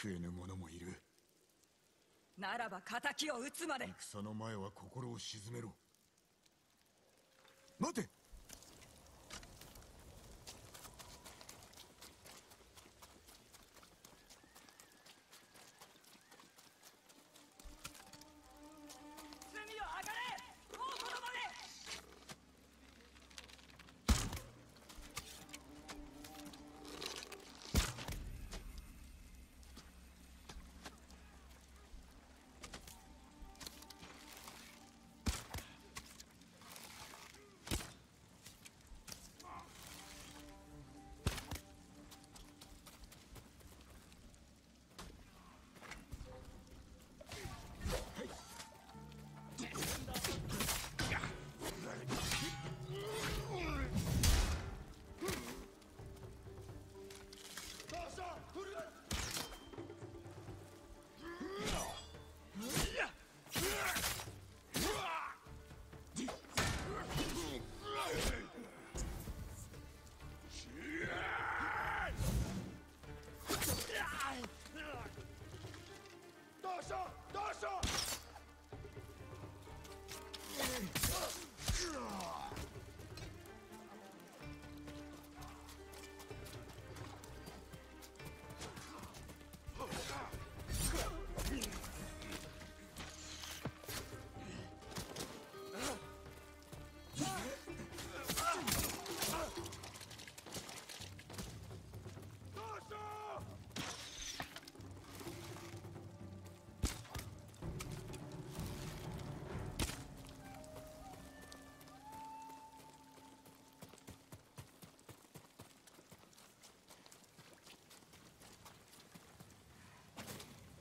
食えぬ者もいる。ならば仇を討つまで。戦の前は心を鎮めろ。待て。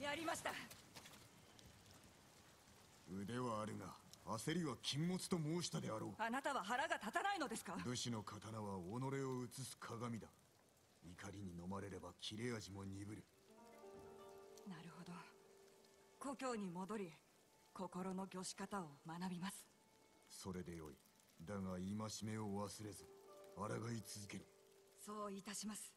やりました。腕はあるが焦りは禁物と申したであろう。あなたは腹が立たないのですか。武士の刀は己を映す鏡だ。怒りに飲まれれば切れ味も鈍る。なるほど。故郷に戻り心の御し方を学びます。それでよい。だが戒めを忘れず抗い続ける。そういたします。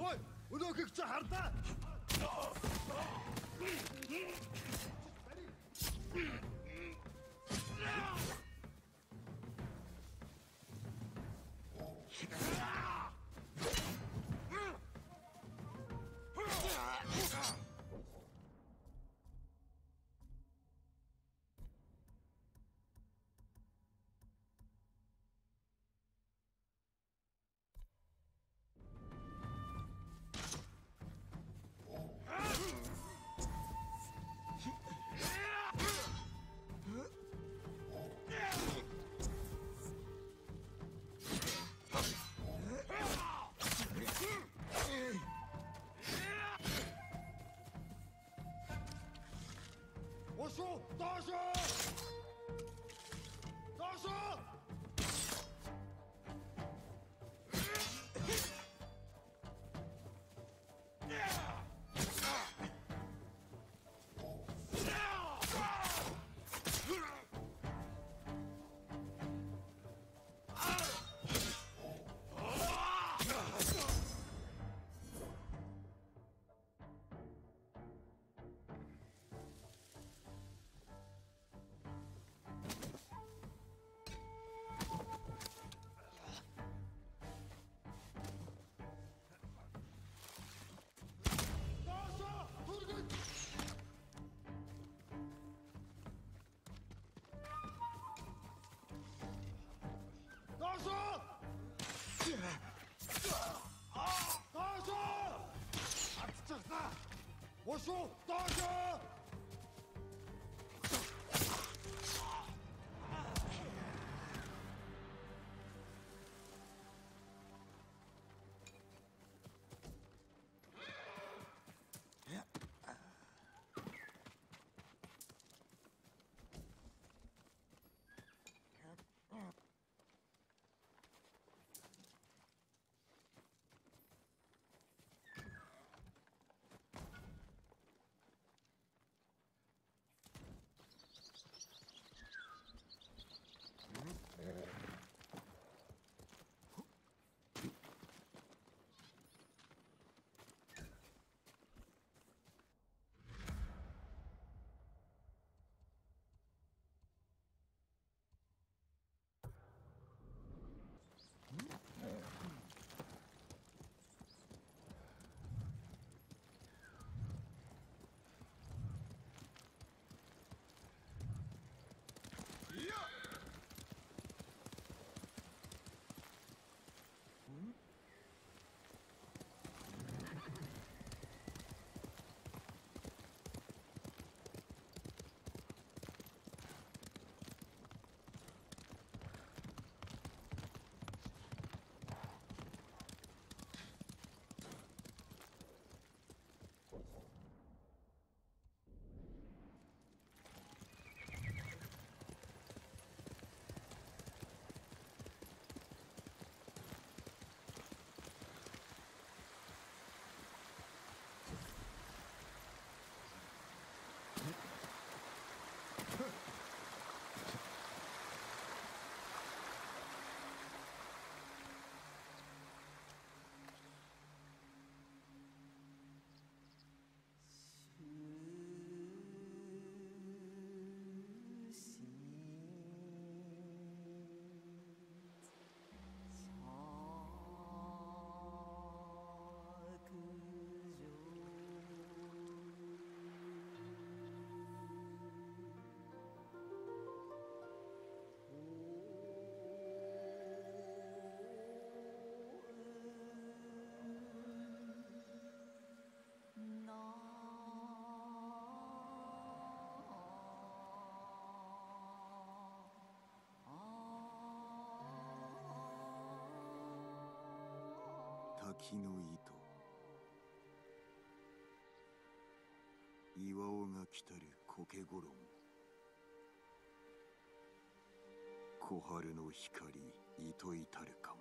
Ой, өнөөх их цаар да. What's 滝の糸岩尾が来たる苔ごろも小春の光糸いたるかも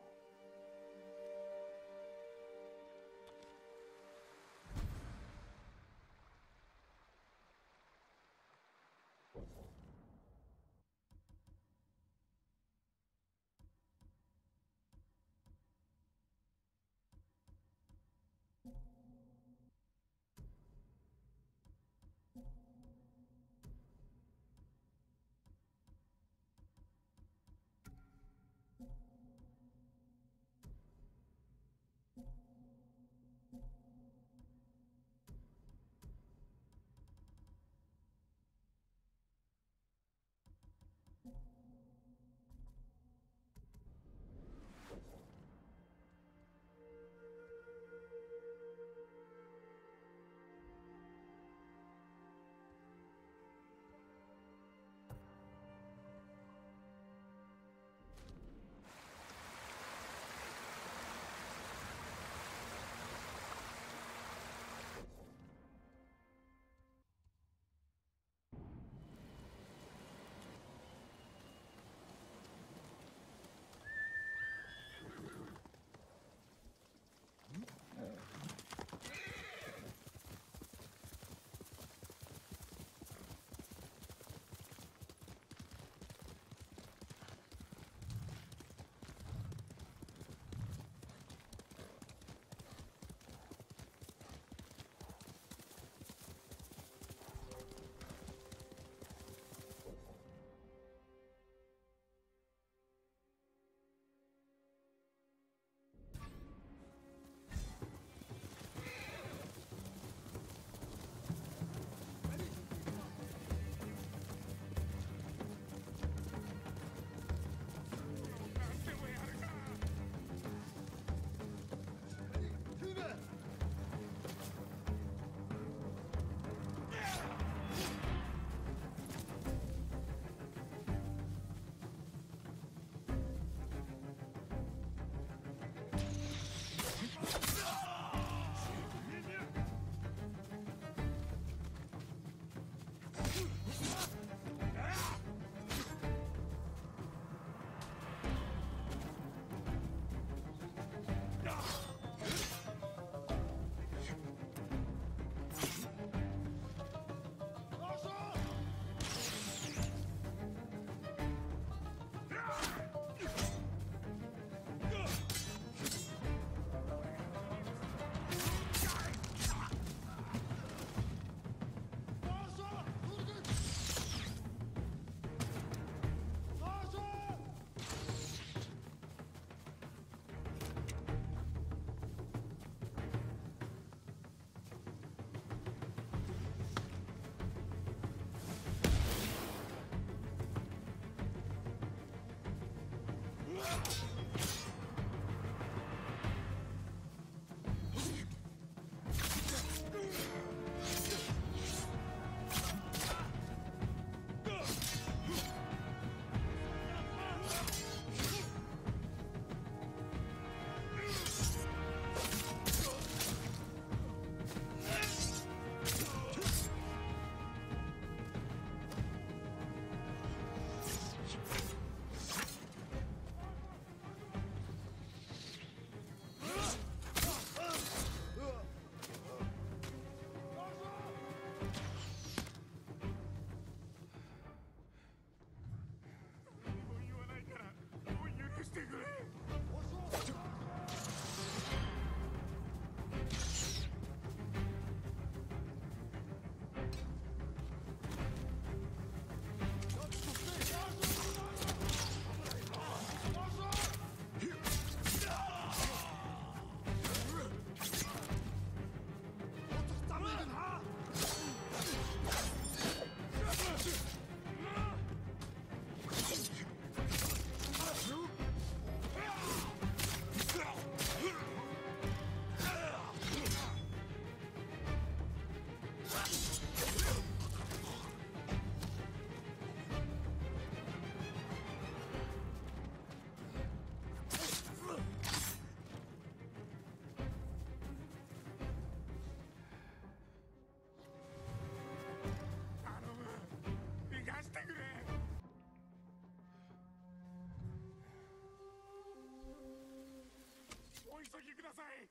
お急ぎください。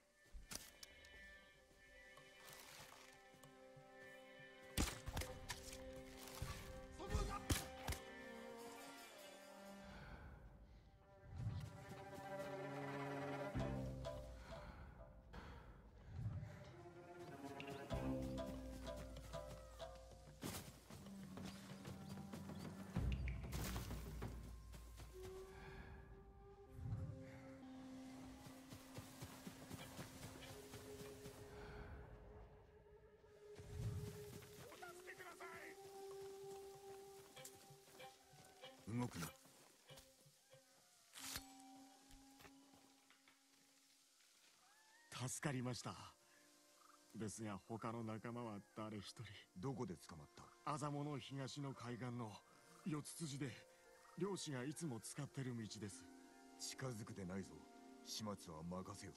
動くな。 助かりました。ですが他の仲間は誰一人。どこで捕まった？アザモの東の海岸の四つ筋で、漁師がいつも使ってる道です。近づくでないぞ。始末は任せよ。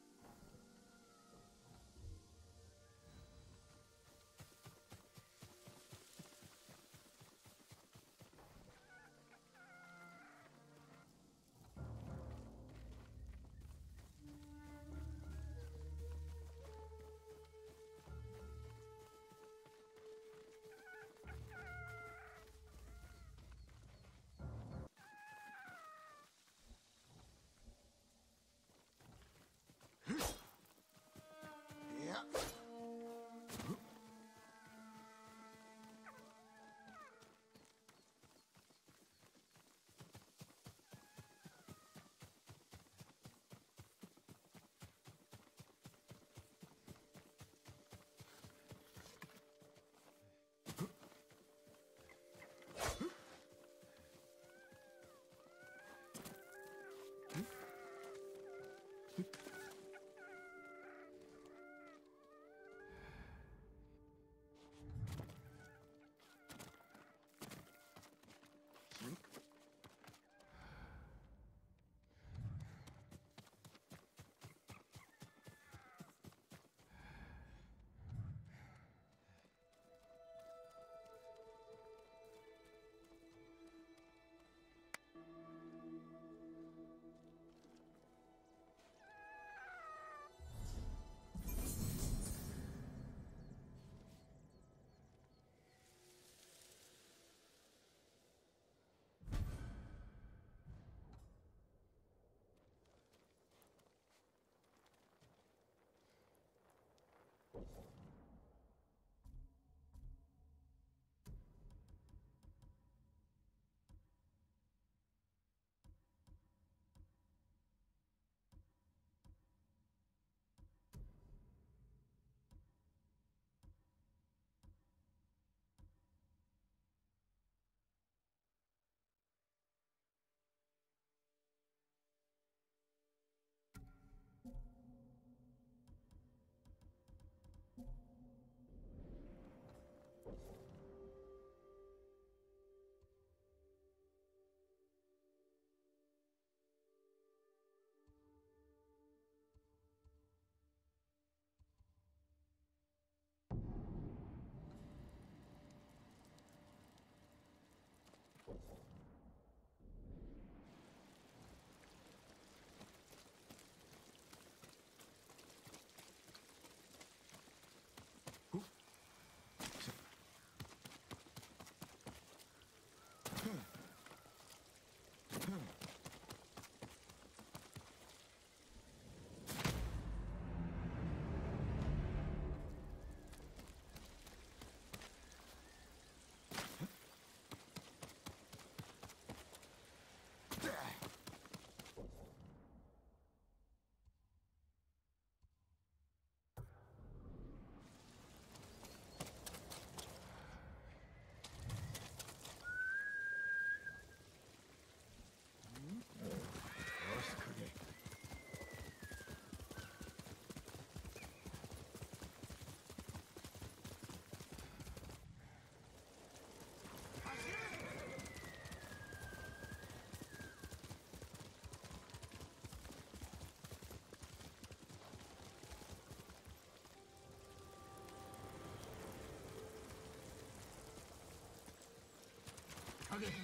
げへんぞ。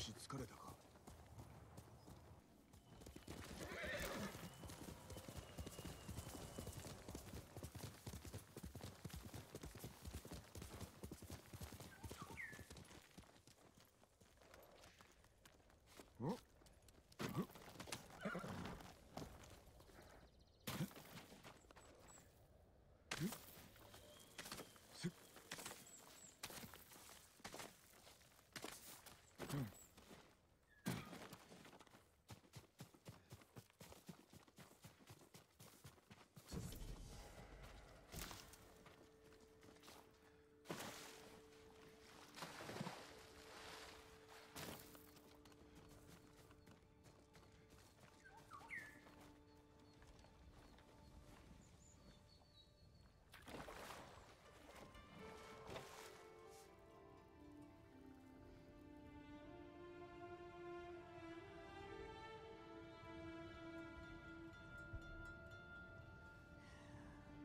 し疲れたか？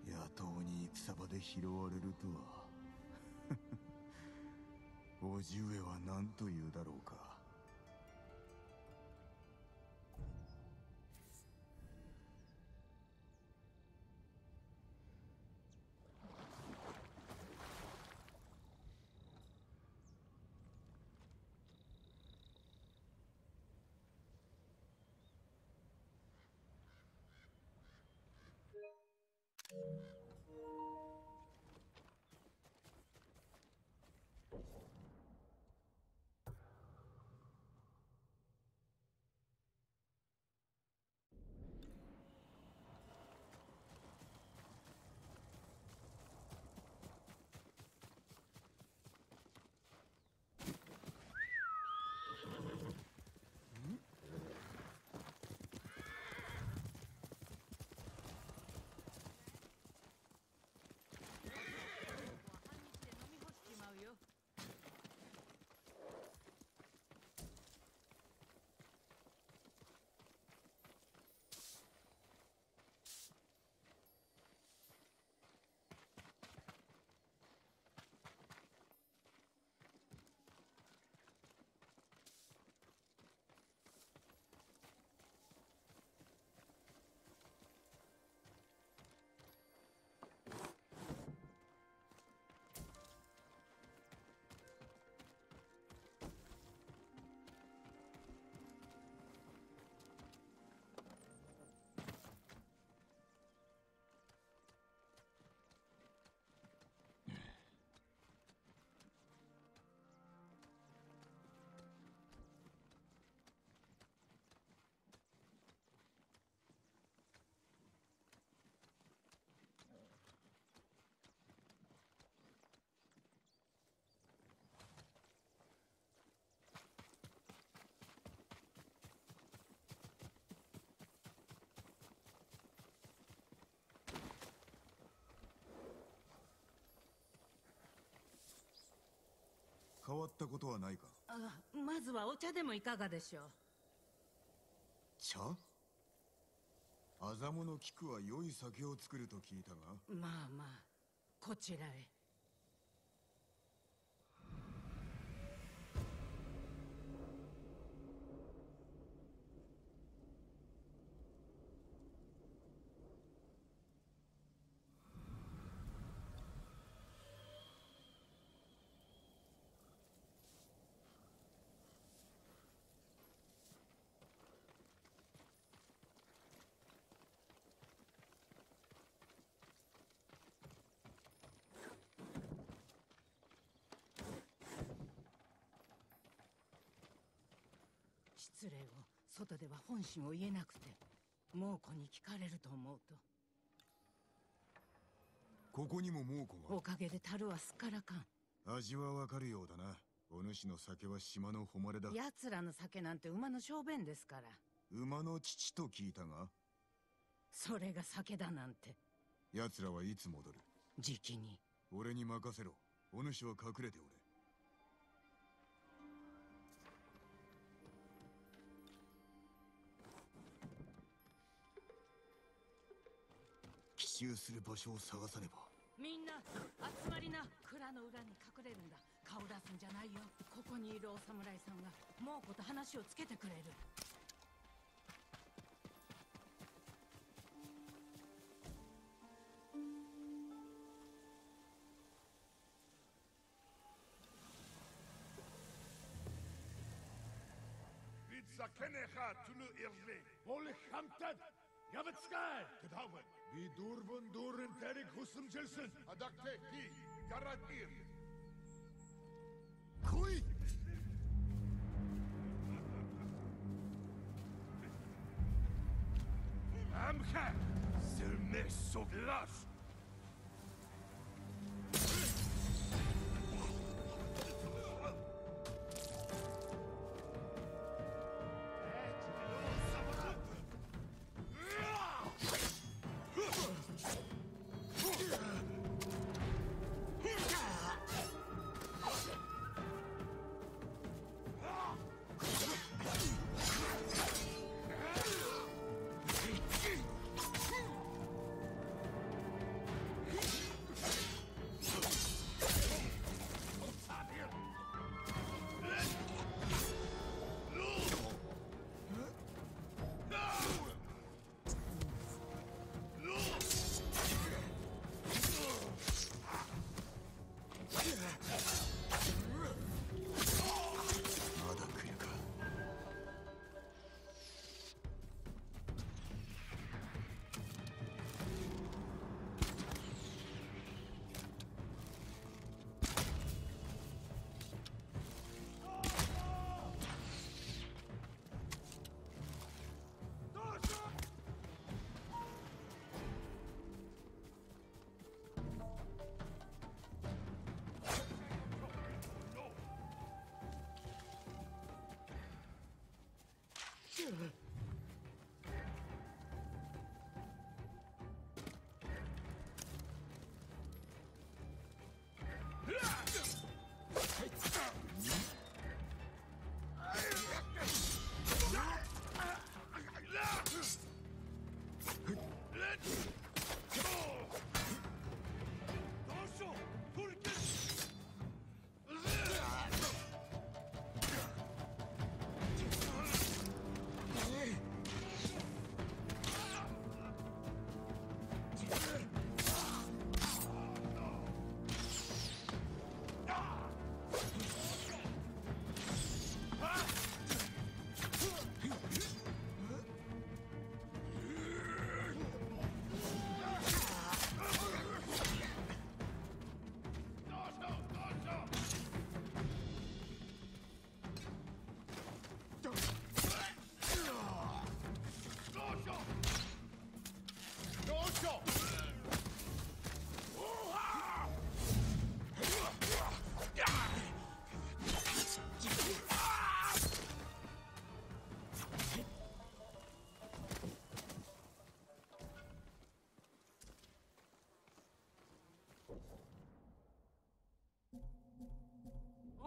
野党に戦場で拾われるとは叔父上は何と言うだろうか。変わったことはないか？あ、まずはお茶でもいかがでしょう。茶？麻布の菊は良い酒を作ると聞いたが。まあまあ、こちらへ。失礼を。外では本心を言えなくて猛虎に聞かれると思うと。ここにも猛虎が。おかげで樽はすっからかん。味はわかるようだな。お主の酒は島の誉れだ。奴らの酒なんて馬の小便ですから。馬の乳と聞いたが。それが酒だなんて。奴らはいつ戻る？じきに。俺に任せろ。お主は隠れておれ。奇襲する場所を探さねば。みんな集まりな。蔵の裏に隠れるんだ。顔出すんじゃないよ。ここにいるお侍さんが猛虎と話をつけてくれる。زكنها تلو إرلي ولك حمتد يا بتسكاي تداون بدور بندور تاريخ حسن جلسن أدكتي كي جرد إير كوي أمخا سلمي سوغلاش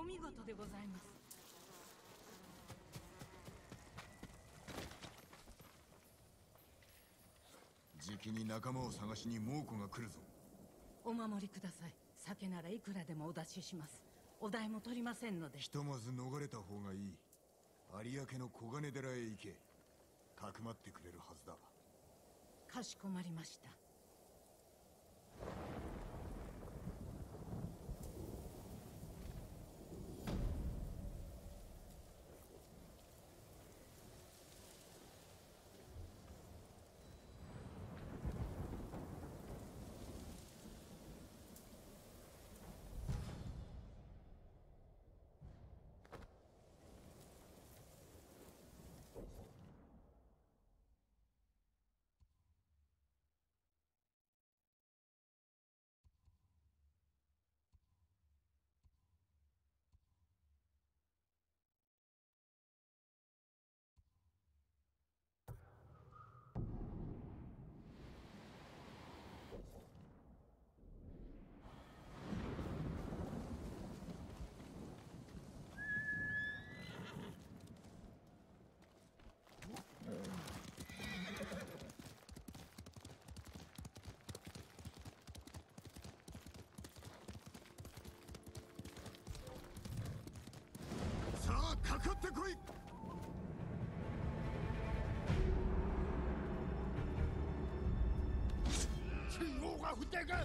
お見事でございます。じきに仲間を探しに猛虎が来るぞ。お守りください。酒ならいくらでもお出しします。お代も取りませんので。ひとまず逃れた方がいい。有明の小金寺へ行け。かくまってくれるはずだ。かしこまりました。かかってこい。信号が不定か。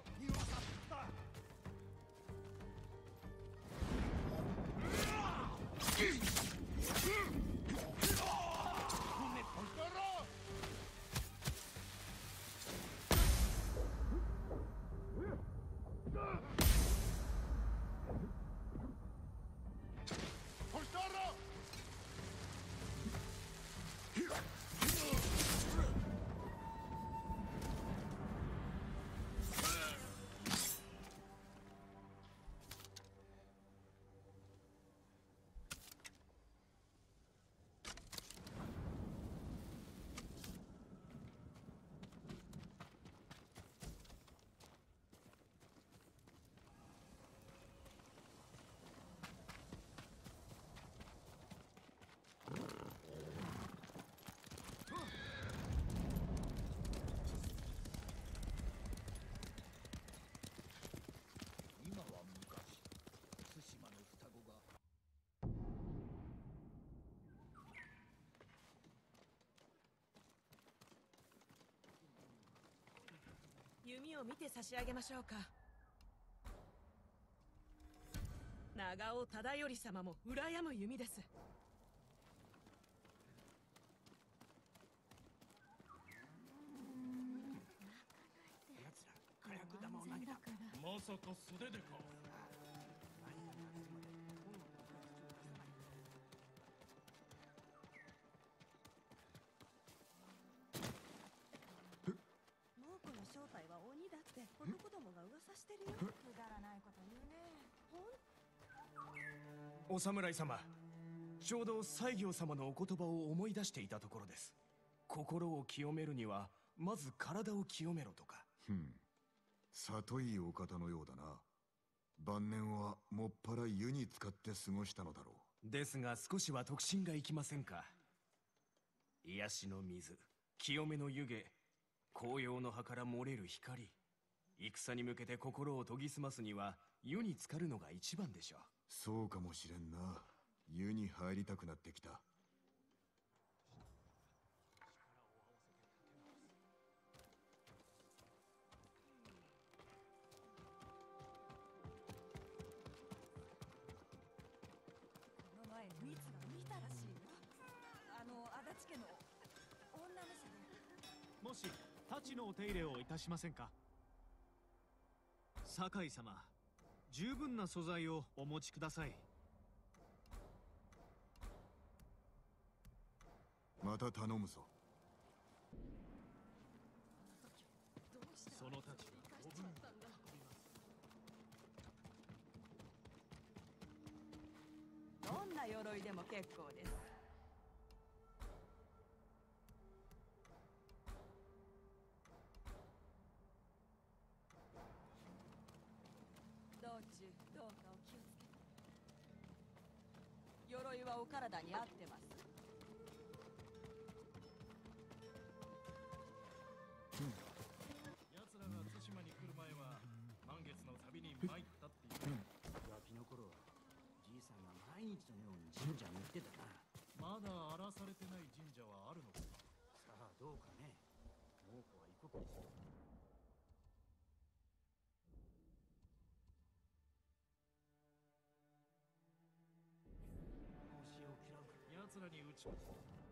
弓を見て差し上げましょうか。長尾忠頼様も羨む弓です。奴ら火薬玉を投げた。まさか素手でか。男どもが噂してるよ。くだらないこと言うね。お侍様、ちょうど西行様のお言葉を思い出していたところです。心を清めるにはまず体を清めろとか。里いお方のようだな。晩年はもっぱら湯に浸かって過ごしたのだろう。ですが少しは特進がいきませんか。癒しの水、清めの湯気、紅葉の葉から漏れる光、戦に向けて心を研ぎ澄ますには湯に浸かるのが一番でしょう。そうかもしれんな。湯に入りたくなってきた。この前ミツが見たらしいよ。足立家の女の人で。もし太刀のお手入れをいたしませんか。酒井様、十分な素材をお持ちください。また頼むぞ。その太刀は5分に運びます。どんな鎧でも結構です。どうかお気をつけて。鎧はお体に合ってます。奴らが対馬に来る前は満月の旅に参ったっていう。ガキの頃はじいさんが毎日のように神社に行ってたな。まだ荒らされてない神社はあるのか。さあどうかね。猛虎は異国です。奴らに打ち込む。